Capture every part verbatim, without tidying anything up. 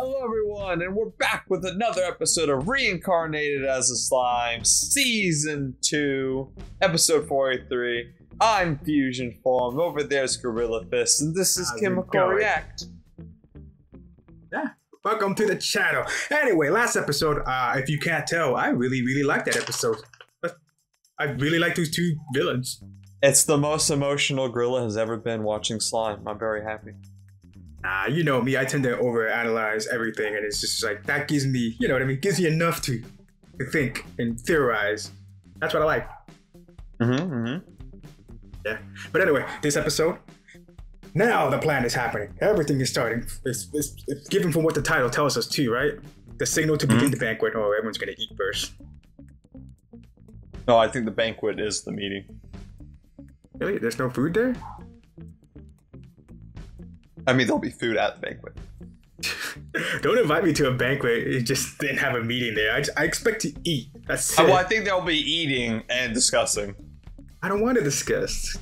Hello everyone, and we're back with another episode of Reincarnated as a Slime, Season two, Episode forty-three. I'm Fusion Form, over there's Gorilla Fist, and this is How's Chemical React. Yeah, welcome to the channel. Anyway, last episode, uh, if you can't tell, I really, really liked that episode. I really like those two villains. It's the most emotional Gorilla has ever been watching Slime. I'm very happy. Nah, you know me, I tend to overanalyze everything, and it's just like, that gives me, you know what I mean, gives me enough to, to think and theorize. That's what I like. Mm-hmm, mm-hmm. Yeah. But anyway, this episode, now the plan is happening. Everything is starting. It's, it's, it's given from what the title tells us too, right? The signal to begin mm-hmm. the banquet. Oh, everyone's going to eat first. No, I think the banquet is the meeting. Really? There's no food there? I mean, there'll be food at the banquet. Don't invite me to a banquet. You just didn't have a meeting there. I, just, I expect to eat. That's it. Well, I think they'll be eating and discussing. I don't want to discuss.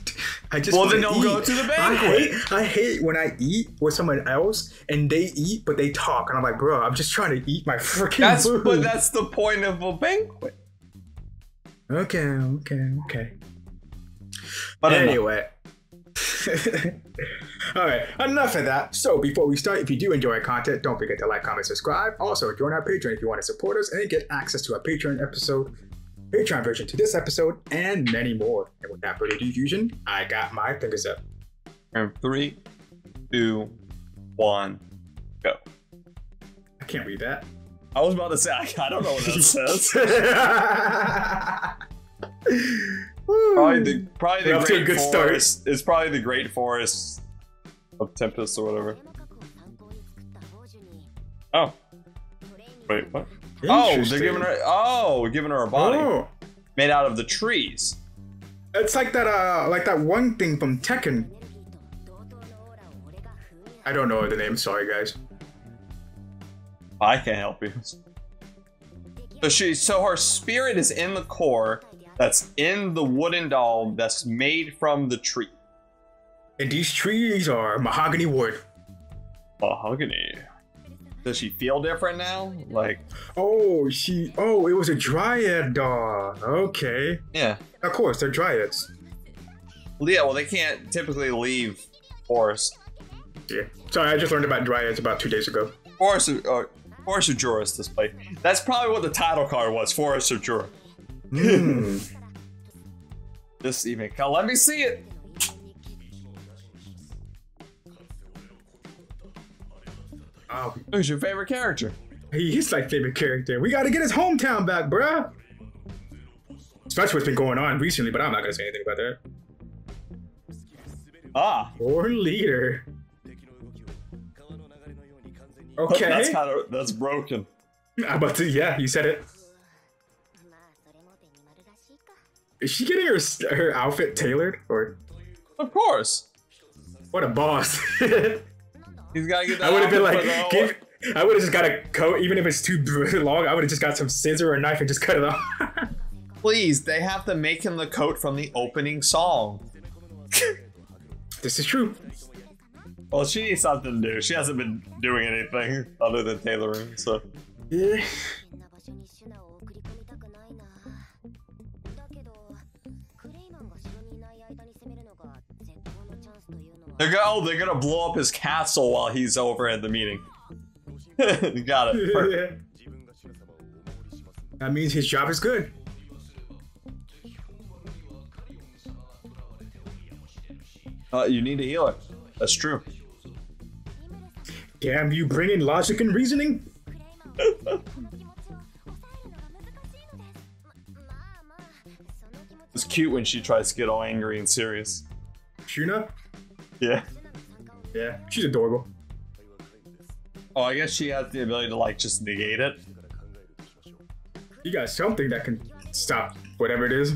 I just well, then don't eat. Go to the banquet. I hate, I hate when I eat with someone else and they eat, but they talk, and I'm like, bro, I'm just trying to eat my freaking that's, food. But that's the point of a banquet. Okay, okay, okay. But anyway. Alright, enough of that. So before we start, if you do enjoy our content, don't forget to like, comment, subscribe. Also, join our Patreon if you want to support us and get access to our Patreon episode, Patreon version to this episode, and many more. And without further ado, Fusion, I got my fingers up. And three, two, one, go. I can't read that. I was about to say, I don't know what that says. Probably the probably the great good forest. Start. It's probably the great forest of Tempest or whatever. Oh, wait, what? Oh, they're giving her. Oh, we're giving her a body oh. made out of the trees. It's like that. Uh, like that one thing from Tekken. I don't know the name. Sorry, guys. I can't help you. So she. So her spirit is in the core. That's in the wooden doll that's made from the tree. And these trees are mahogany wood. Mahogany. Does she feel different now? Like, oh, she, oh, it was a dryad doll. Okay. Yeah. Of course, they're dryads. Yeah, well, they can't typically leave forest. Yeah. Sorry, I just learned about dryads about two days ago. Forest of, uh, Forest of Jura's display. That's probably what the title card was, Forest of Jura. Mm. This evening, now let me see it. Oh, who's your favorite character? He's my favorite character. We got to get his hometown back, bruh. Especially what's been going on recently, but I'm not gonna say anything about that. Ah, or leader. Okay, that's kind of that's broken. I'm about to, yeah, you said it. Is she getting her her outfit tailored, or? Of course. What a boss. He's gotta get that. I would have been like, give, I would have just got a coat, even if it's too long. I would have just got some scissor or knife and just cut it off. Please, they have to make him the coat from the opening song. This is true. Well, she needs something to do. She hasn't been doing anything other than tailoring, so. Yeah. They're gonna, oh, they're gonna blow up his castle while he's over at the meeting. Got it. Perfect. That means his job is good. Uh, you need a healer. That's true. Damn, you bring in logic and reasoning? It's cute when she tries to get all angry and serious. Shuna? Yeah. Yeah, she's adorable. Oh, I guess she has the ability to, like, just negate it. You got something that can stop whatever it is.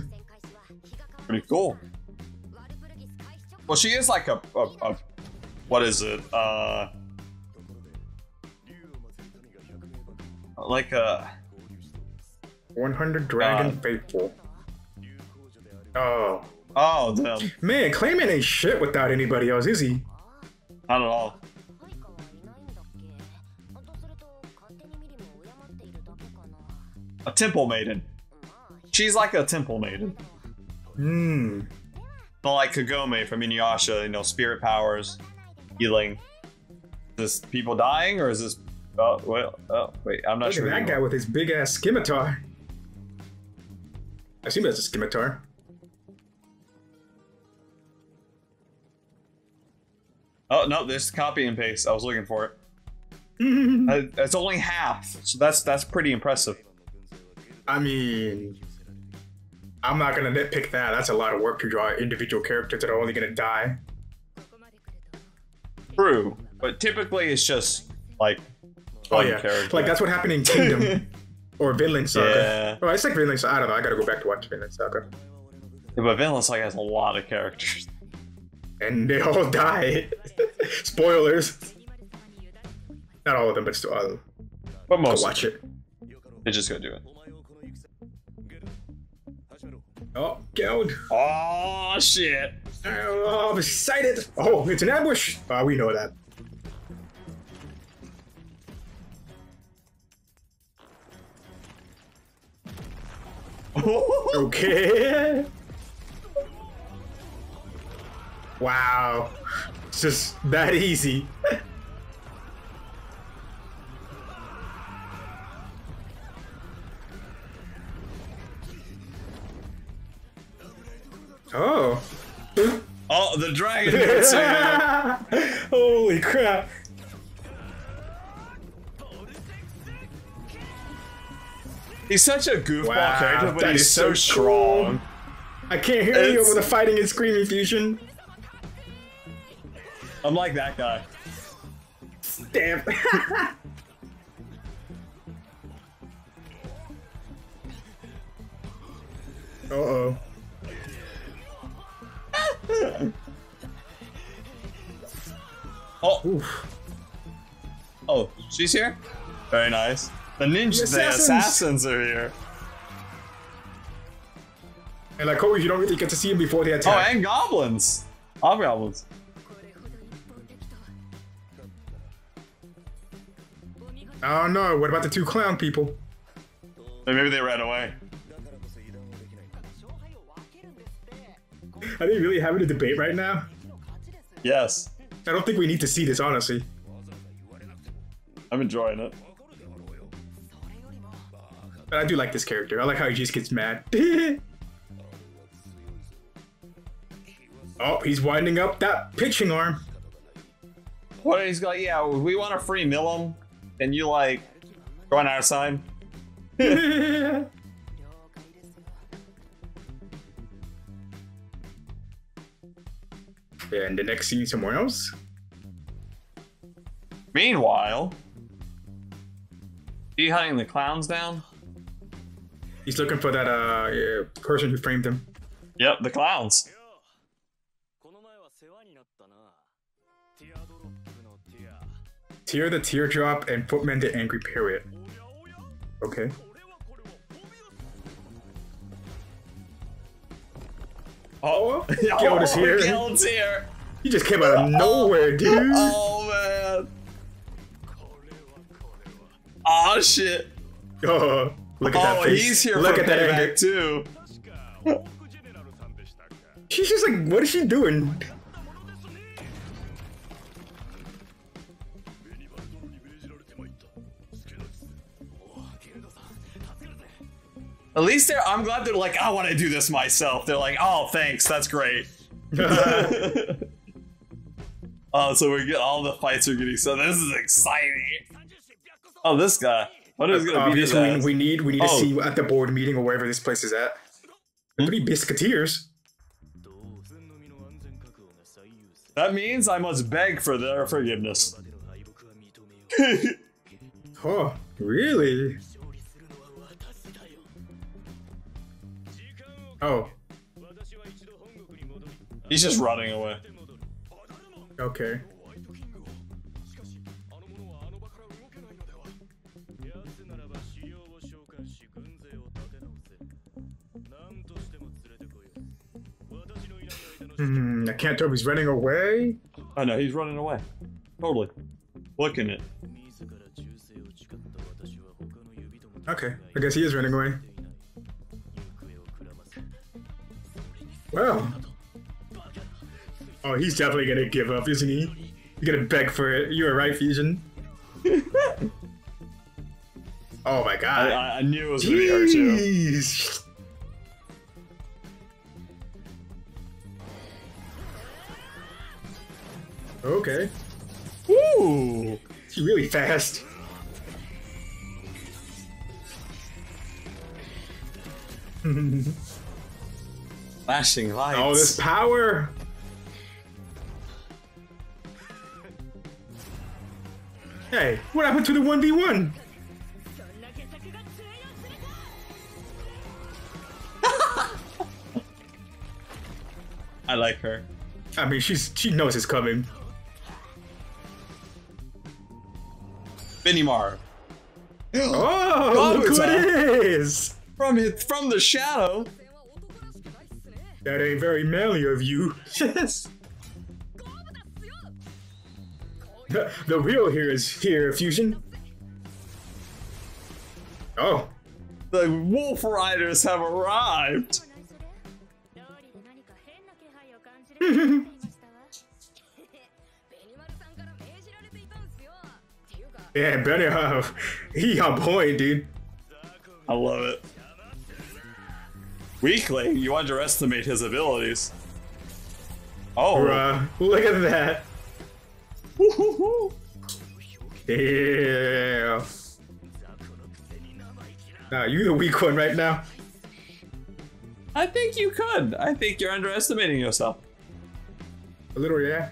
Pretty cool. Well, she is like a... a, a what is it? Uh, like a... one hundred Dragon uh, Faithful. Oh. Oh, damn. Man, Clayman ain't shit without anybody else, is he? Not at all. A temple maiden. She's like a temple maiden. Hmm. But like Kagome from Inuyasha, you know, spirit powers, healing. Is this people dying, or is this... Oh, well, oh wait, I'm not Look sure. Look at that anymore. Guy with his big-ass scimitar. I assume that's a scimitar. Oh, no, there's copy and paste. I was looking for it. I, that's only half, so that's that's pretty impressive. I mean, I'm not gonna nitpick that. That's a lot of work to draw individual characters that are only gonna die. True, but typically it's just like oh yeah, character. Like that's what happened in Kingdom or Vinland Saga. Yeah. Oh, it's like Vinland Saga. I don't know. I gotta go back to watch Vinland Saga. Yeah, but Vinland Saga has a lot of characters, and they all die. Spoilers. Not all of them, but still all of them. But most. Go watch it. They're just gonna do it. Oh, Geld. Oh, shit. Oh, I'm excited. Oh, it's an ambush. Oh, we know that. Okay. Wow. It's just that easy. Oh. Oh, the dragon hits him. Holy crap. He's such a goofball wow, character, but he's so, so strong. Cool. I can't hear it's... you over the fighting and screaming fusion. I'm like that guy. Damn. Uh-oh. Oh, oof. Oh, she's here. Very nice. The ninja, the assassins, the assassins are here. And like always, you don't really get to see them before they attack. Oh, and goblins. All goblins. Oh no! What about the two clown people? Maybe they ran away. Are they really having a debate right now? Yes. I don't think we need to see this, honestly. I'm enjoying it. But I do like this character. I like how he just gets mad. Oh, he's winding up that pitching arm. What, he's like, yeah, we want a free Milim, and you like, go on our side. And the next scene somewhere else. Meanwhile, he hunting the clowns down. He's looking for that uh person who framed him. Yep, the clowns. Tear the teardrop and footman the angry period. Okay. Oh, Geld is here. Geld's here. He just came out of nowhere, dude. Oh, man. Oh, shit. Oh, look at that face. Oh, he's here. Look at that anger, too. She's just like, what is she doing? At least they're, I'm glad they're like, I want to do this myself. They're like, oh, thanks, that's great. Oh, so we're getting, all the fights are getting, so this is exciting. Oh, this guy. What is going to be this? We need, we need oh. to see at the board meeting or wherever this place is at. Hmm? Three biscuiteers. That means I must beg for their forgiveness. Oh, really? Oh. He's just running away. Okay. Hmm, I can't tell if he's running away. Oh no, he's running away. Totally. Look at it. Okay, I guess he is running away. Wow. Oh, he's definitely gonna give up, isn't he? You're gonna beg for it. You were right, Fusion. Oh my god. I, I knew it was gonna be her too. Okay. Ooh! She's really fast. Flashing lights. Oh, this power! Hey, what happened to the one v one? I like her. I mean, she's she knows it's coming. Benimaru. Oh, oh, look who it is! From it, from the shadow. That ain't very manly of you. Yes. The, the real here is here, Fusion. Oh. The Wolf Riders have arrived. Yeah, Benimaru, he on point, dude. I love it. Weakling, you underestimate his abilities. Oh, bruh, look at that. Woo-hoo-hoo. Damn. Nah, you the weak one right now. I think you could. I think you're underestimating yourself. A little, yeah.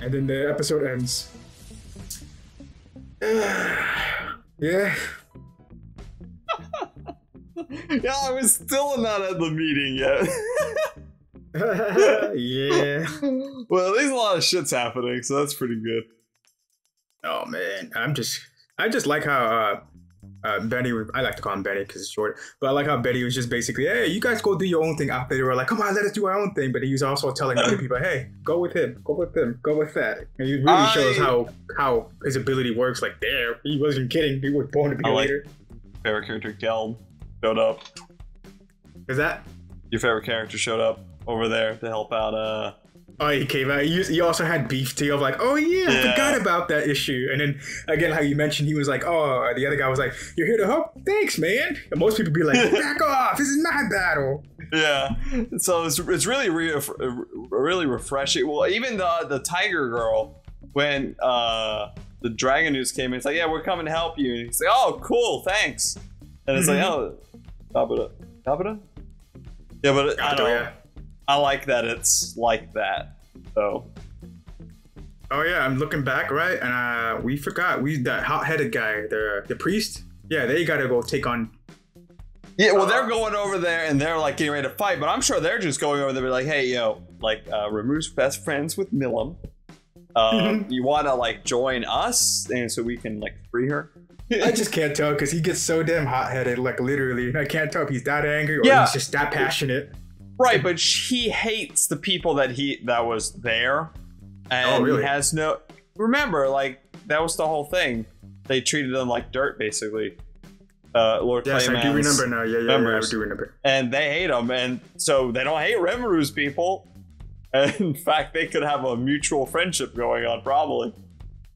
And then the episode ends. Yeah. Yeah, I was still not at the meeting yet. Yeah. Well, at least a lot of shit's happening, so that's pretty good. Oh man, I'm just, I just like how uh, uh, Benny, I like to call him Benny because it's short, but I like how Benny was just basically, hey, you guys go do your own thing. After they were like, come on, let us do our own thing, but he was also telling other people, hey, go with him, go with him, go with that. And he really I... shows how how his ability works. Like, damn, he wasn't kidding. He was born to be I a like leader. Favorite character, Gelb. Showed up. Is that your favorite character? Showed up over there to help out. Uh, oh, he came out. You, you also had beef too of like, oh yeah, yeah, I forgot about that issue. And then again, how you mentioned, he was like, oh, the other guy was like, you're here to help? Thanks, man. And most people be like, back off. This is my battle. Yeah. So it's it's really re really refreshing. Well, even the the tiger girl when uh the dragon news came in, it's like, yeah, we're coming to help you. And he's like, oh, cool, thanks. And it's like, oh. Tabata. Tabata? Yeah, but it, I don't. Yeah. I like that it's like that. So. Oh yeah, I'm looking back, right? And uh, we forgot we that hot-headed guy, the the priest. Yeah, they gotta go take on. Yeah, well, uh, they're going over there and they're like getting ready to fight, but I'm sure they're just going over there and be like, hey, yo, like uh, Rimuru's best friends with Milim. Uh, you wanna like join us, and so we can like free her. I just can't tell because he gets so damn hot-headed, like literally. I can't tell if he's that angry or yeah. he's just that passionate. Right, but he hates the people that he that was there, and oh, really? He has no. Remember, like that was the whole thing. They treated them like dirt, basically. Uh, Lord Clayman's. Yes, I do remember now. Yeah, yeah, yeah, I do remember. And they hate him, and so they don't hate Rimuru's people. And in fact, they could have a mutual friendship going on, probably.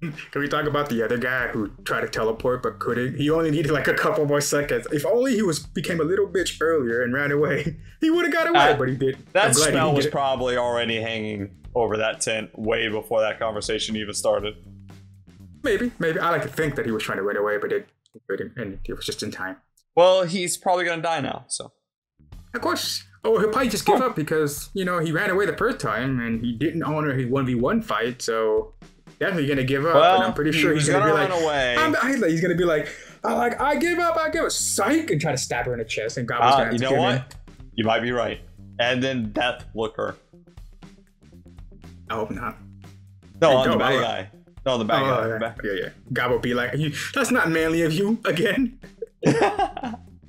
Can we talk about the other guy who tried to teleport but couldn't? He only needed like a couple more seconds. If only he was became a little bitch earlier and ran away, he would have got away, uh, but he didn't. That smell was probably already hanging over that tent way before that conversation even started. Maybe, maybe. I like to think that he was trying to run away, but it didn't, and it was just in time. Well, he's probably going to die now, so. Of course. Oh, he'll probably just give oh. up because, you know, he ran away the first time and he didn't honor his one v one fight, so... Definitely gonna give up, well, and I'm pretty sure he's, he's gonna, gonna be run like, away. I'm, I, like, he's gonna be like, I like, I give up, I give up, psych, and try to stab her in the chest, and Goblin's uh, gonna have you to know kill what? Me. You might be right. And then Death Looker. I hope not. No, hey, on no, the bad I, guy. No, on the bad oh, guy. Yeah, yeah. yeah. Gob will be like, you, that's not manly of you again.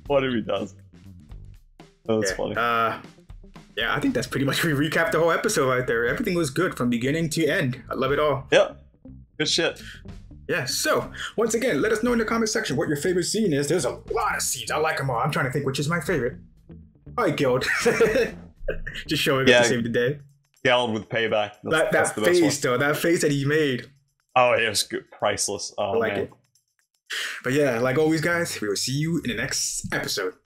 What if he does? Oh, that's yeah. funny. Uh, Yeah, I think that's pretty much, we recapped the whole episode right there. Everything was good from beginning to end. I love it all. Yep. Good shit. Yeah, so once again, let us know in the comment section what your favorite scene is. There's a lot of scenes. I like them all. I'm trying to think which is my favorite. Probably Guild. Just showing yeah, up to save the day. Guild with payback. That's, that that that's the face though, that face that he made. Oh, it was good. Priceless. Oh, I like man. it. But yeah, like always, guys, we will see you in the next episode.